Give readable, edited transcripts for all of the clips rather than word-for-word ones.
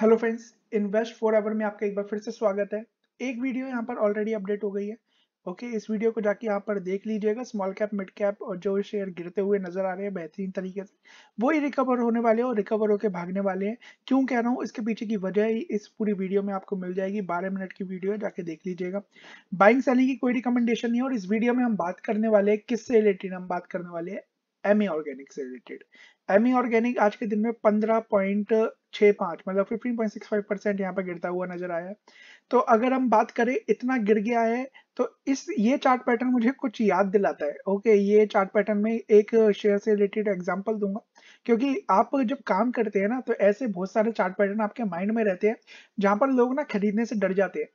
Hello friends, invest forever में आपका एक बार फिर से स्वागत है। एक वीडियो यहाँ पर ऑलरेडी अपडेट हो गई है। ओके, इस वीडियो को जाके यहाँ पर देख लीजिएगा। स्मॉल कैप, मिड कैप और जो शेयर गिरते हुए नजर आ रहे हैं बेहतरीन तरीके से, वो ही रिकवर होने वाले हैं और रिकवर होकर भागने वाले हैं। क्यों कह रहा हूँ, इसके पीछे की वजह ही इस पूरी वीडियो में आपको मिल जाएगी। 12 मिनट की वीडियो है, जाके देख लीजिएगा। बाइंग सेलिंग की कोई रिकमेंडेशन नहीं है और इस वीडियो में हम बात करने वाले हैं किससे रिलेटेड। हम बात करने वाले हैं AMI Organics से रिलेटेड। AMI Organic आज के दिन में 15.65 मतलब 15.65% यहाँ पर गिरता हुआ नजर आया। तो अगर हम बात करें इतना गिर गया है तो ये चार्ट पैटर्न मुझे कुछ याद दिलाता है। ओके, ये चार्ट पैटर्न में एक शेयर से रिलेटेड एग्जांपल दूंगा, क्योंकि आप जब काम करते हैं ना तो ऐसे बहुत सारे चार्ट पैटर्न आपके माइंड में रहते हैं जहां पर लोग ना खरीदने से डर जाते हैं।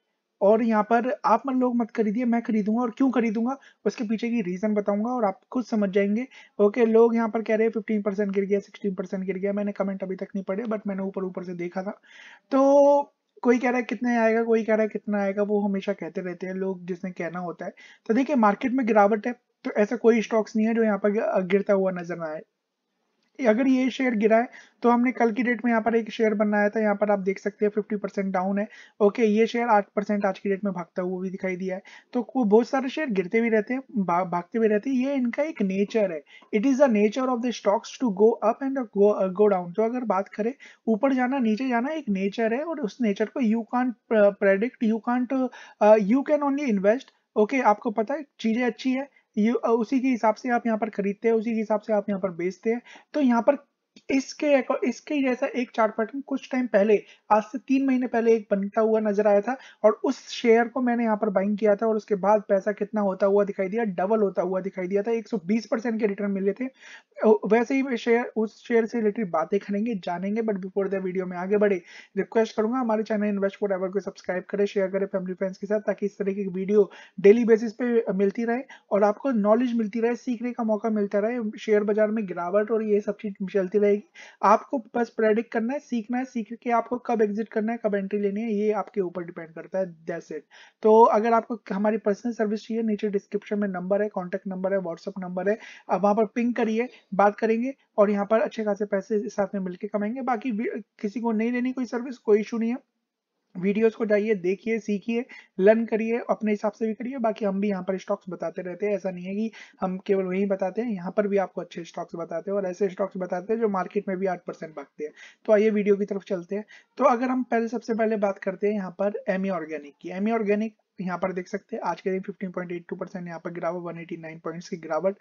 और यहाँ पर आप लोग मत खरीदिए, मैं खरीदूंगा। और क्यों खरीदूंगा, उसके पीछे की रीजन बताऊंगा और आप खुद समझ जाएंगे। ओके, लोग यहाँ पर कह रहे हैं 15% गिर गया, 16% गिर गया। मैंने कमेंट अभी तक नहीं पढ़े, बट मैंने ऊपर से देखा था। तो कोई कह रहा है कितने आएगा, कोई कह रहा है कितना आएगा, वो हमेशा कहते रहते हैं लोग, जिसने कहना होता है। तो देखिए, मार्केट में गिरावट है तो ऐसा कोई स्टॉक्स नहीं है जो यहाँ पर गिरता हुआ नजर ना आए। अगर ये शेयर गिरा है तो हमने कल की डेट में यहाँ पर एक शेयर बनाया था, यहाँ पर आप देख सकते हैं 50% डाउन है। ओके, ये शेयर 8% आज की डेट में भागता हुआ भी दिखाई दिया है। तो बहुत सारे शेयर गिरते भी रहते हैं, भागते भी रहते हैं। ये इनका एक नेचर है। It is the nature of the stocks to go up and go down. तो अगर बात करें, ऊपर जाना नीचे जाना एक नेचर है और उस नेचर को you can't predict, you can only invest. Okay, आपको पता है चीजें अच्छी है, उसी के हिसाब से आप यहाँ पर खरीदते हैं, उसी के हिसाब से आप यहाँ पर बेचते हैं। तो यहाँ पर इसके जैसा एक चार्ट पैटर्न कुछ टाइम पहले, आज से 3 महीने पहले एक बनता हुआ नजर आया था और उस शेयर को मैंने यहाँ पर बाइंग किया था और उसके बाद पैसा कितना होता हुआ दिखाई दिया, डबल होता हुआ दिखाई दिया था। 120% के रिटर्न मिले थे। वैसे ही उस शेयर से रिलेटेड बातें करेंगे, जानेंगे। बट बिफोर द वीडियो में आगे बढ़े, रिक्वेस्ट करूंगा हमारे चैनल इन्वेस्ट फॉर एवर को सब्सक्राइब करें, शेयर करें फैमिली फ्रेंड्स के साथ, ताकि इस तरह की वीडियो डेली बेसिस पे मिलती रहे और आपको नॉलेज मिलती रहे, सीखने का मौका मिलता रहे। शेयर बाजार में गिरावट और ये सब चीज चलती रहेगी। आपको बस प्रेडिक्ट करना है, सीखना है। सीख के आपको कब एग्जिट करना है, कब एंट्री लेनी है, ये आपके ऊपर डिपेंड करता है। That's it. तो अगर आपको हमारी पर्सनल सर्विस चाहिए, नीचे डिस्क्रिप्शन में नंबर है, कॉन्टैक्ट नंबर है, व्हाट्सअप नंबर है, अब वहां पर पिंग करिए, बात करेंगे और यहाँ पर अच्छे खासे पैसे साथ में मिलकर कमाएंगे। बाकी किसी को नहीं लेनी कोई सर्विस, कोई इशू नहीं है। वीडियोस को जाइए, देखिए, सीखिए, लर्न करिए, अपने हिसाब से भी करिए। बाकी हम भी यहाँ पर स्टॉक्स बताते रहते हैं, ऐसा नहीं है कि हम केवल वही बताते हैं। यहाँ पर भी आपको अच्छे स्टॉक्स बताते हैं और ऐसे स्टॉक्स बताते हैं जो मार्केट में भी 8% भागते हैं। तो आइए वीडियो की तरफ चलते हैं। तो अगर हम सबसे पहले बात करते हैं यहाँ पर AMI Organic की। AMI Organic यहाँ पर देख सकते हैं आज के दिन 15.82% यहाँ पर गिरावट, 189 पॉइंट्स की गिरावट।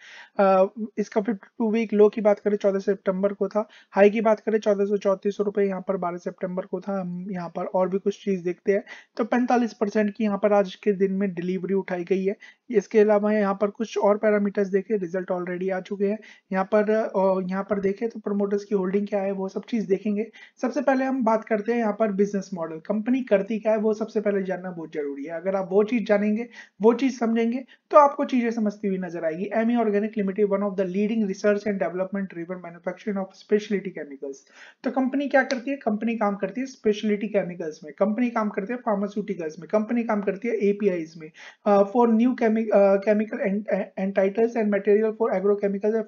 इसका 52 वीक लो की बात करें 14 सितंबर को था, हाई की बात करें 1434 रुपए यहाँ पर 12 सितंबर को था। हम यहाँ पर और भी कुछ चीज देखते हैं तो 45% की यहाँ पर आज के दिन में डिलीवरी उठाई गई है। इसके अलावा यहाँ पर कुछ और पैरामीटर्स देखे, रिजल्ट ऑलरेडी आ चुके हैं। यहाँ पर देखें तो प्रमोटर्स की होल्डिंग क्या है, वो सब चीज देखेंगे। सबसे पहले हम बात करते हैं यहाँ पर बिजनेस मॉडल, कंपनी करती क्या है, वो सबसे पहले जानना बहुत जरूरी है। अगर वो चीज जानेंगे, वो चीज समझेंगे तो आपको चीजें समझती हुई नजर आएगी। AMI Organic Limited, one of the leading research and development driven manufacturing of speciality chemicals. तो कंपनी क्या करती है, कंपनी काम करती है स्पेशलिटी केमिकल्स में, कंपनी काम करती है फार्मास्यूटिकल्स में, कंपनी काम करती है एपीआईज में, for new chemical entities and material for agrochemicals and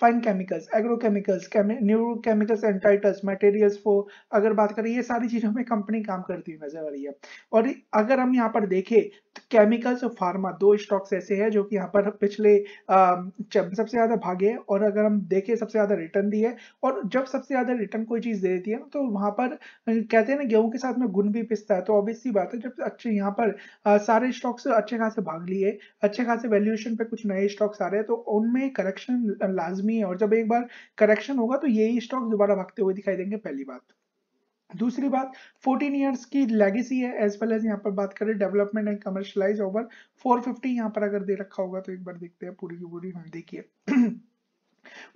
fine chemicals, agrochemicals, new chemicals entities, materials for, अगर बात करें ये सारी चीजों में कंपनी काम करती हुई नजर आ रही है। और अगर हम पर देखे तो केमिकल्स और फार्मा दो स्टॉक्स ऐसे हैं जो कि यहाँ पर पिछले सबसे ज्यादा भागे और अगर हम देखें सबसे ज्यादा रिटर्न दी है। और जब सबसे ज्यादा रिटर्न कोई चीज दे देती है तो वहां पर कहते हैं ना, गेहूं के साथ में गुण भी पिसता है। तो ऑब्वियस सी बात है, जब अच्छे यहाँ पर सारे स्टॉक्स अच्छे खासे भाग लिए, अच्छे खासे वैल्यूएशन पे कुछ नए स्टॉक्स आ रहे हैं तो उनमें करेक्शन लाजमी है। और जब एक बार करेक्शन होगा तो यही स्टॉक्स दोबारा भागते हुए दिखाई देंगे, पहली बात। दूसरी बात, 14 ईयर्स की लेगेसी है एज वेल एज यहाँ पर बात करें डेवलपमेंट एंड कमर्शलाइज ओवर 450 यहाँ पर अगर दे रखा होगा तो एक बार देखते हैं पूरी की पूरी। हम देखिए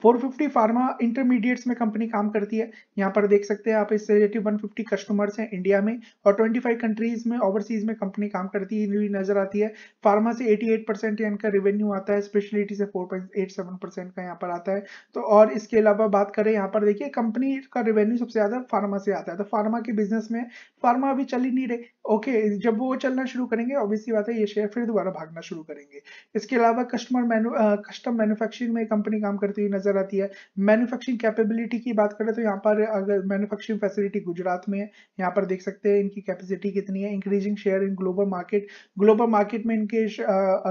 450 फार्मा इंटरमीडिएट्स में कंपनी काम करती है। यहाँ पर देख सकते हैं आप, इससे रिलेटेड 150 कस्टमर्स हैं इंडिया में और 25 कंट्रीज में ओवरसीज में कंपनी काम करती हुई नजर आती है। फार्मा से 88% इनका रेवेन्यू आता है, स्पेशलिटी से 4.87% का यहाँ पर आता है। तो और इसके अलावा बात करें यहाँ पर देखिए, कंपनी का रेवेन्यू सबसे ज्यादा फार्मा से आता है। तो फार्मा के बिजनेस में फार्मा अभी चल ही नहीं रहे, ओके, जब वो चलना शुरू करेंगे ऑब्वियसली बात है ये शेयर फिर दोबारा भागना शुरू करेंगे। इसके अलावा कस्टम मैन्युफैक्चरिंग में कंपनी काम करती हुई नजर आती है। मैन्युफैक्चरिंग कैपेबिलिटी की बात करें तो यहाँ पर अगर मैन्युफैक्चरिंग फैसिलिटी गुजरात में है, यहाँ पर देख सकते हैं इनकी कैपेसिटी कितनी है। Increasing share in global market, global market में इनके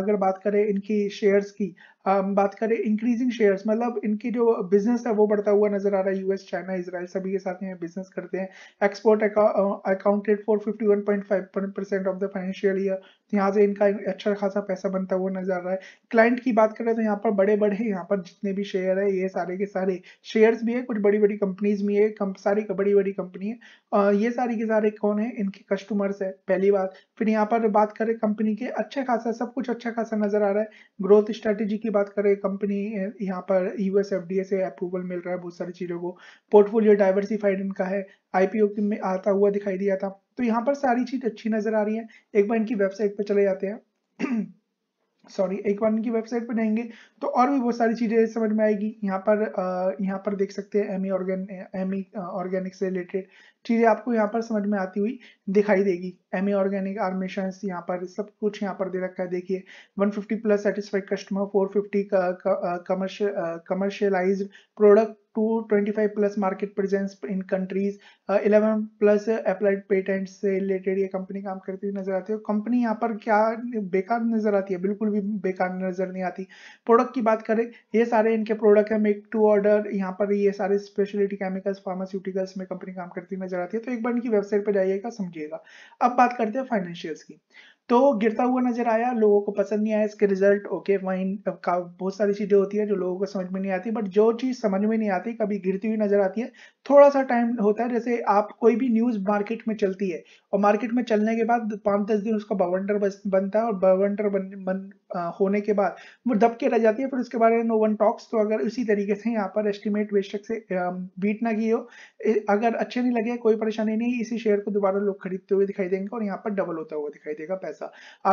अगर बात करें इनकी शेयर्स की बात करें इंक्रीजिंग शेयर्स मतलब इनकी जो बिजनेस है वो बढ़ता हुआ नजर आ रहा है। यूएस, चाइना, इजराइल सभी के साथ में बिजनेस करते हैं। Export accounted for 51.5% of the financial year, यहाँ से इनका अच्छा खासा पैसा बनता हुआ नजर आ रहा है। क्लाइंट की बात करें तो यहाँ पर बड़े बड़े यहाँ पर जितने भी शेयर है ये सारे के सारे शेयर्स भी है, कुछ बड़ी बड़ी कंपनीज भी है, सारी बड़ी बड़ी कंपनी है। ये सारी के सारे कौन है, इनके कस्टमर्स है पहली बात। फिर यहाँ पर बात करें कंपनी के, अच्छा खासा सब कुछ अच्छा खासा नजर आ रहा है। ग्रोथ स्ट्रेटेजी की बात करें कंपनी यहाँ पर यूएस एफडीए से अप्रूवल मिल रहा है बहुत सारी चीजों को। पोर्टफोलियो डाइवर्सिफाइड इनका है, आईपीओ में आता हुआ दिखाई दिया था। तो यहाँ पर सारी चीज अच्छी नजर आ रही है। एक बार इनकी वेबसाइट पर चले जाते हैं एक बार इनकी वेबसाइट पर जाएंगे तो और भी बहुत सारी चीजें समझ में आएगी। यहाँ पर देख सकते हैं AMI ऑर्गेनिक से रिलेटेड चीजें आपको यहाँ पर समझ में आती हुई दिखाई देगी। AMI ऑर्गेनिक आर्मेशन यहाँ पर सब कुछ यहाँ पर दे रखा है। देखिए 150 plus satisfied customer, 450 commercialised product, 225 plus market presence in countries, 11 plus applied patents से रिलेटेड ये कंपनी काम करती हुई नजर आती है। कंपनी यहाँ पर क्या बेकार नजर आती है, बिल्कुल भी बेकार नजर नहीं आती। प्रोडक्ट की बात करें ये सारे इनके प्रोडक्ट है मेक टू ऑर्डर, यहाँ पर ये सारे स्पेशलिटी केमिकल्स फार्मास्यूटिकल्स में कंपनी काम करती हुई नजर आती है। तो एक बार इनकी वेबसाइट पर जाइएगा, समझिएगा। अब बात करते हैं फाइनेंशियल्स की। तो गिरता हुआ नजर आया, लोगों को पसंद नहीं आया इसके रिजल्ट। ओके फाइन, बहुत सारी चीजें होती है जो लोगों को समझ में नहीं आती, बट जो चीज समझ में नहीं आती कभी गिरती हुई नजर आती है। थोड़ा सा टाइम होता है, जैसे आप कोई भी न्यूज मार्केट में चलती है और मार्केट में चलने के बाद 5-10 दिन उसका बवंडर बनता है और बवंडर होने के बाद वो दब के रह जाती है, फिर उसके बारे में नो वन टॉक्स। तो अगर उसी तरीके से यहाँ पर एस्टिमेट बेशक से बीट ना की हो, अगर अच्छे नहीं लगे कोई परेशानी नहीं, इसी शेयर को दोबारा लोग खरीदते हुए दिखाई देंगे और यहाँ पर डबल होता हुआ दिखाई देगा पैसा।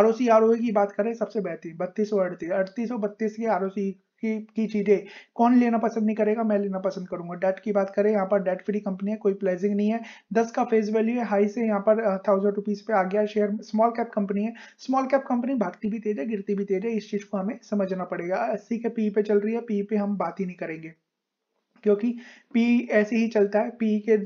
ROC ROE की बात करें सबसे बेहतरीन 3238 के ROC की चीजें कौन लेना पसंद नहीं करेगा, मैं लेना पसंद करूंगा। डेट की बात करें यहाँ पर डेट फ्री कंपनी है, कोई प्लेजिंग नहीं है, 10 का फेस वैल्यू है, हाई से यहाँ पर 1000 रुपीज पे आ गया शेयर। स्मॉल कैप कंपनी है, स्मॉल कैप कंपनी भागती भी तेज है गिरती भी तेज है, इस चीज को हमें समझना पड़ेगा। 80 के PE पे चल रही है, PE पे हम बात ही नहीं करेंगे क्योंकि पीई ऐसे ही चलता है, पीई के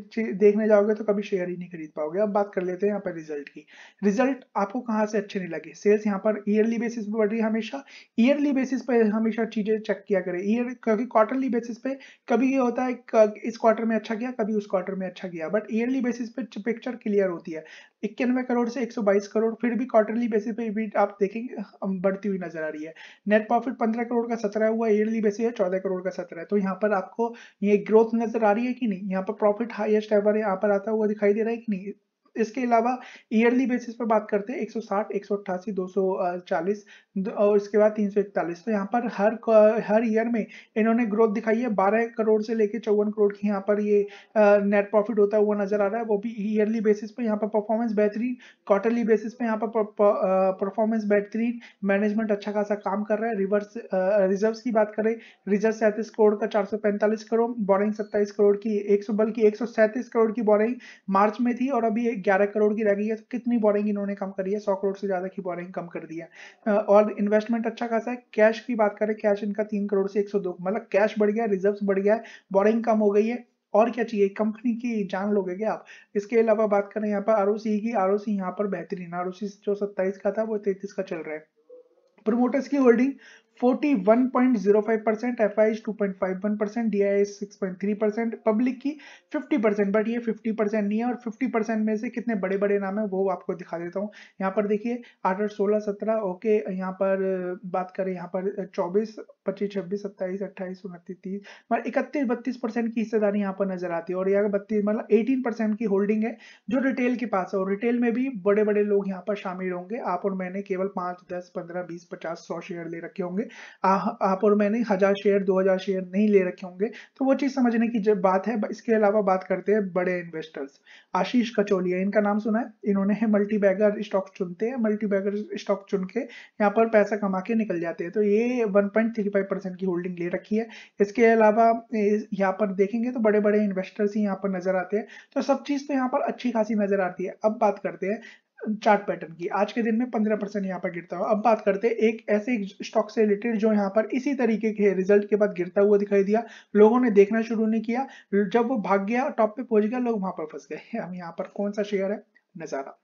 देखने जाओगे तो कभी शेयर ही नहीं खरीद पाओगे। अब बात कर लेते हैं यहाँ पर रिजल्ट की। रिजल्ट आपको कहाँ से अच्छे नहीं लगे, सेल्स यहाँ पर ईयरली बेसिस पे बढ़ रही है, हमेशा ईयरली बेसिस पे हमेशा चीजें चेक किया करें ईयर, क्योंकि क्वार्टरली बेसिस पे कभी ये होता है इस क्वार्टर में अच्छा किया कभी उस क्वार्टर में अच्छा किया, बट ईयरली बेसिस पे पिक्चर क्लियर होती है। 91 करोड़ से 122 करोड़, फिर भी क्वार्टरली बेसिस पे भी आप देखेंगे बढ़ती हुई नजर आ रही है। नेट प्रॉफिट 15 करोड़ का 17 हुआ, ईयरली बेसिस है 14 करोड़ का 17। तो यहाँ पर आपको ये ग्रोथ नजर आ रही है कि नहीं, यहाँ पर प्रॉफिट हाईएस्ट एवर यहाँ पर आता हुआ दिखाई दे रहा है कि नहीं। इसके अलावा ईयरली बेसिस पर बात करते हैं 160, 188, 240 और इसके बाद 341। तो यहाँ पर हर ईयर में इन्होंने ग्रोथ दिखाई है। 12 करोड़ से लेके 54 करोड़ की यहाँ पर ये नेट प्रॉफिट होता हुआ नजर आ रहा है, वो भी ईयरली बेसिस पे। यहाँ पर परफॉर्मेंस बेहतरीन, क्वार्टरली बेसिस पे यहाँ पर परफॉर्मेंस बेहतरीन, मैनेजमेंट अच्छा खासा काम कर रहा है। रिजर्व की बात करें, रिजर्व 37 करोड़ का 445 करोड़, बोरिंग 27 करोड़ की 137 करोड़ की बोरिंग मार्च में थी और अभी 11 करोड़ की रह गई है। तो कितनी बोरिंग इन्होंने कम करी है, 100 करोड़ से ज्यादा की बोरिंग कम कर दिया। और इन्वेस्टमेंट अच्छा खासा है। कैश की बात करें, कैश इनका 3 करोड़ से 102, मतलब कैश बढ़ गया, रिजर्व्स बढ़ गया है, बोरिंग कम हो गई है। और क्या चाहिए, कंपनी की जान लोगे क्या आप। इसके अलावा बात करें यहाँ पर ROC की, ROC यहाँ पर बेहतरीन, ROC जो 27 का था वो 33 का चल रहा है। प्रोमोटर्स की होल्डिंग 41.05%, FIs 2.51%, DIs 6.3%, पब्लिक की 50%, बट ये 50% नहीं है। और 50% में से कितने बड़े बड़े नाम है वो आपको दिखा देता हूँ। यहाँ पर देखिए 8, 16, 17, ओके। यहाँ पर बात करें यहाँ पर 24, 25, 26, 27, 28, 29, 30 मतलब 31-32% की हिस्सेदारी यहाँ पर नजर आती है। और यहाँ 32 मतलब 18% की होल्डिंग है जो रिटेल के पास है, और रिटेल में भी बड़े बड़े लोग यहाँ पर शामिल होंगे। आप और मैंने केवल 5, 10, 15, 20, 50, 100 शेयर ले रखे होंगे, आप और मैंने 1000 शेयर 2000 शेयर नहीं ले रखे होंगे, तो वो चीज समझने की जब बात है। इसके अलावा बात करते हैं बड़े इन्वेस्टर्स। आशीष कचोलिया, इनका नाम सुना है, इन्होंने मल्टीबैगर स्टॉक चुनते हैं, मल्टीबैगर स्टॉक चुन के यहाँ पर पैसा कमा के निकल जाते हैं। तो ये 1.35% की होल्डिंग ले रखी है। इसके अलावा यहाँ पर देखेंगे तो बड़े बड़े इन्वेस्टर्स ही यहाँ पर नजर आते हैं। तो सब चीज तो यहाँ पर अच्छी खासी नजर आती है। अब बात करते हैं चार्ट पैटर्न की आज के दिन में 15% यहाँ पर गिरता हुआ। अब बात करते हैं एक ऐसे स्टॉक से रिलेटेड जो यहाँ पर इसी तरीके के रिजल्ट के बाद गिरता हुआ दिखाई दिया, लोगों ने देखना शुरू नहीं किया, जब वो भाग गया टॉप पे पहुंच गया लोग वहां पर फंस गए। हम यहाँ पर कौन सा शेयर है, नजारा,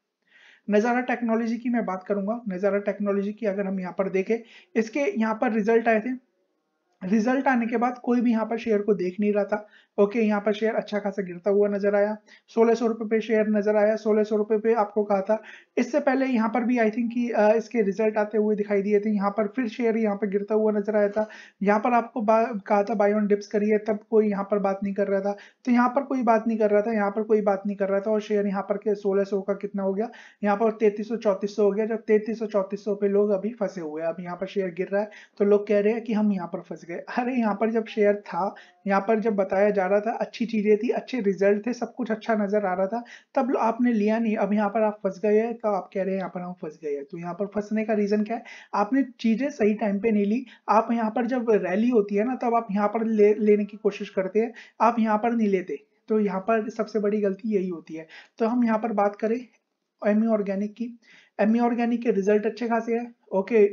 नजारा टेक्नोलॉजी की मैं बात करूंगा। नजारा टेक्नोलॉजी की अगर हम यहाँ पर देखें, इसके यहाँ पर रिजल्ट आए थे, रिजल्ट आने के बाद कोई भी यहाँ पर शेयर को देख नहीं रहा था। ओके, यहाँ पर शेयर अच्छा खासा गिरता हुआ नजर आया, 1600 रुपए पे शेयर नजर आया, 1600 रुपए पे आपको कहा था। इससे पहले यहाँ पर भी आई थिंक कि इसके रिजल्ट आते हुए दिखाई दिए थे, यहाँ पर फिर शेयर यहाँ पर गिरता हुआ नजर आया था। यहाँ पर आपको कहा था बाय ऑन डिप्स करिए, तब कोई यहाँ पर बात नहीं कर रहा था, तो यहाँ पर कोई बात नहीं कर रहा था, यहाँ पर कोई बात नहीं कर रहा था, और शेयर यहाँ पर 1600 का कितना हो गया, यहाँ पर 3300-3400 हो गया। जब 3300-3400 पे लोग अभी फंसे हुए हैं, अब यहाँ पर शेयर गिर रहा है तो लोग कह रहे हैं कि हम यहाँ पर फंसे। अरे यहाँ पर जब शेयर था, यहाँ पर जब बताया जा रहा था, अच्छी चीजें थी, अच्छे रिजल्ट थे, सब कुछ अच्छा नजर आ रहा था, तब आपने लिया नहीं। अब यहाँ पर आप फंस गए हैं, तो आप कह रहे हैं यहाँ पर हम फंस गए हैं। तो यहाँ पर फंसने का रीजन क्या है, आपने चीजें सही टाइम पे नहीं ली। आप यहाँ पर जब रैली होती है ना, तब आप यहाँ पर लेने की कोशिश करते हैं, आप यहाँ पर नहीं लेते, तो यहाँ पर सबसे बड़ी गलती यही होती है। तो हम यहाँ पर बात करें एमई ऑर्गेनिक की। एमई ऑर्गेनिक के रिजल्ट अच्छे खासे हैं। ओके,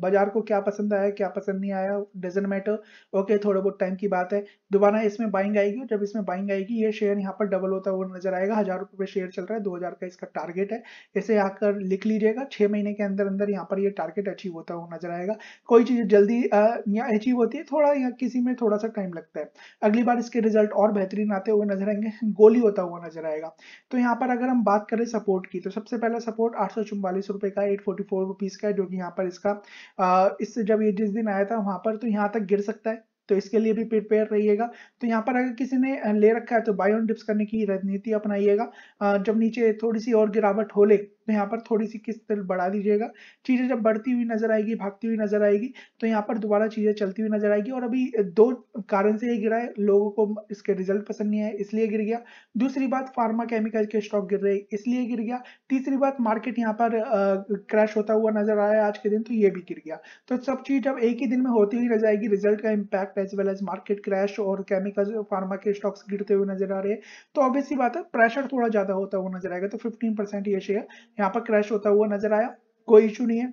बाजार को क्या पसंद आया क्या पसंद नहीं आया डजेंट मैटर। ओके, थोड़ा बहुत टाइम की बात है, दोबारा इसमें बाइंग आएगी, और जब इसमें बाइंग आएगी ये शेयर यहाँ पर डबल होता हुआ नजर आएगा। 1000 रुपये पे शेयर चल रहा है, 2000 का इसका टारगेट है, इसे आकर लिख लीजिएगा। 6 महीने के अंदर अंदर यहाँ पर ये टारगेट अचीव होता हुआ नजर आएगा। कोई चीज जल्दी यहाँ अचीव होती है, थोड़ा यहाँ किसी में थोड़ा सा टाइम लगता है। अगली बार इसके रिजल्ट और बेहतरीन आते हुए नजर आएंगे, गोली होता हुआ नजर आएगा। तो यहाँ पर अगर हम बात करें सपोर्ट की, तो सबसे पहला सपोर्ट 844 रुपए का, 844 रुपीज का, जो कि यहाँ पर इसका इससे जब ये जिस दिन आया था वहां पर, तो यहाँ तक गिर सकता है, तो इसके लिए भी प्रिपेयर रहिएगा। तो यहाँ पर अगर किसी ने ले रखा है तो बाय ऑन डिप्स करने की रणनीति अपनाइएगा। जब नीचे थोड़ी सी और गिरावट हो ले तो यहाँ पर थोड़ी सी किस्त बढ़ा दीजिएगा। चीजें जब बढ़ती हुई नजर आएगी, भागती हुई नजर आएगी, तो यहाँ पर दोबारा चीजें चलती हुई नजर आएगी। और अभी 2 कारण से ये गिरा है, लोगों को इसके रिजल्ट पसंद नहीं है इसलिए गिर गया, दूसरी बात फार्मा केमिकल के स्टॉक गिर रहे इसलिए गिर गया, तीसरी बात मार्केट यहाँ पर क्रैश होता हुआ नजर आया आज के दिन, तो ये भी गिर गया। तो सब चीज जब एक ही दिन में होती हुई नजर आएगी, रिजल्ट का impact as well as market crash और केमिकल फार्मा के स्टॉक्स गिरते हुए नजर आ रहे हैं, तो ऑब्वियस सी बात है प्रेशर थोड़ा ज्यादा होता हुआ नजर आएगा। तो 15% ये शेयर यहाँ पर क्रैश होता हुआ नजर आया। कोई इशू नहीं है,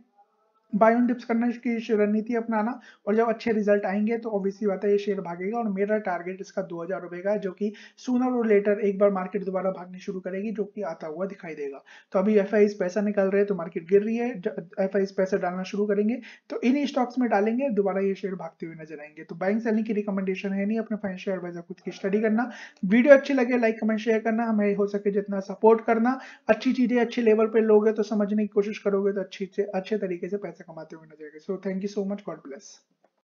बाय ऑन डिप्स करने की रणनीति अपनाना, और जब अच्छे रिजल्ट आएंगे तो ऑब्वियसली बात है ये शेयर भागेगा। और मेरा टारगेट इसका 2000 रुपए का है, जो कि सूनर और लेटर एक बार मार्केट दोबारा भागने शुरू करेगी, जो कि आता हुआ दिखाई देगा। तो अभी FIs पैसा निकल रहे हैं तो मार्केट गिर रही है, FIs पैसा डालना शुरू करेंगे तो इन्हीं स्टॉक्स में डालेंगे, दोबारा ये शेयर भागते हुए नजर आएंगे। तो बाइंग सेलिंग की रिकमेंडेशन है नहीं, अपने फाइनेंशियल एडवाइजर खुद की स्टडी करना। वीडियो अच्छी लगे लाइक कमेंट शेयर करना, हमें हो सके जितना सपोर्ट करना। अच्छी चीजें अच्छे लेवल पर लोगे तो समझने की कोशिश करोगे तो अच्छे तरीके से पैसा कमाते हुए नजर आएंगे। So thank you so much, God bless.